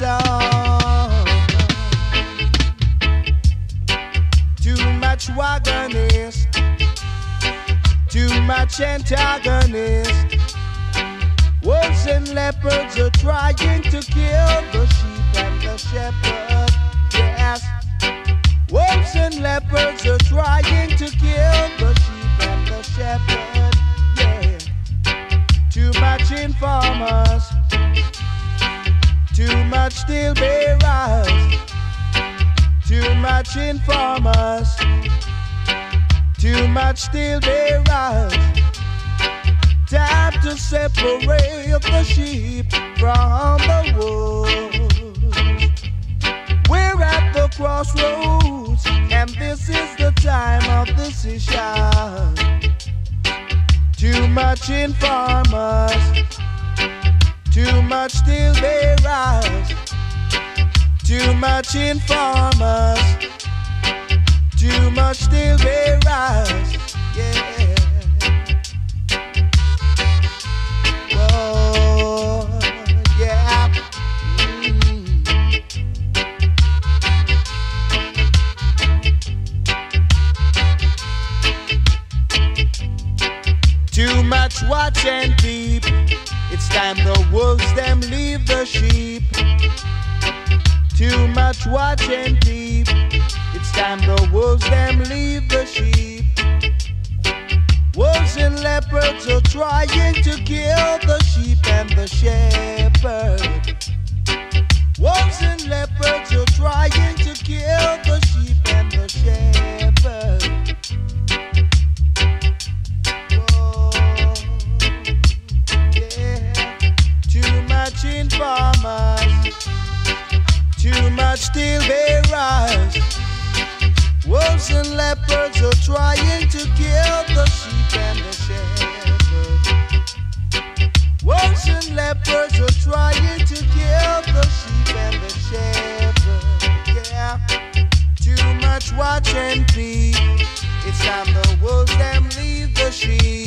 song. Too much wagonist, too much antagonist. Wolves and leopards are trying to kill the sheep and the shepherd. Yes, wolves and leopards are trying to kill the sheep and the shepherd. Yeah, too much informers, too much stillbearers, too much informers, too much stillbearers. Time to separate the sheep from the wolves. We're at the crossroads, and this is the time of decision. Too much informers, too much stillbearers, too much informers, too much stillbearers, yeah. Whoa, yeah. Too much watch and peep. It's time the wolves them leave the sheep. Too much watch and peep. It's time the wolves them leave the sheep. Wolves and leopards are trying to kill the sheep and the shepherd. Wolves and leopards are trying to kill the sheep and the shepherd. Informers, too much stillbearers. Wolves and leopards are trying to kill the sheep and the shepherd. Wolves and leopards are trying to kill the sheep and the shepherd. Yeah, too much watch and feed. It's time the wolves them leave the sheep.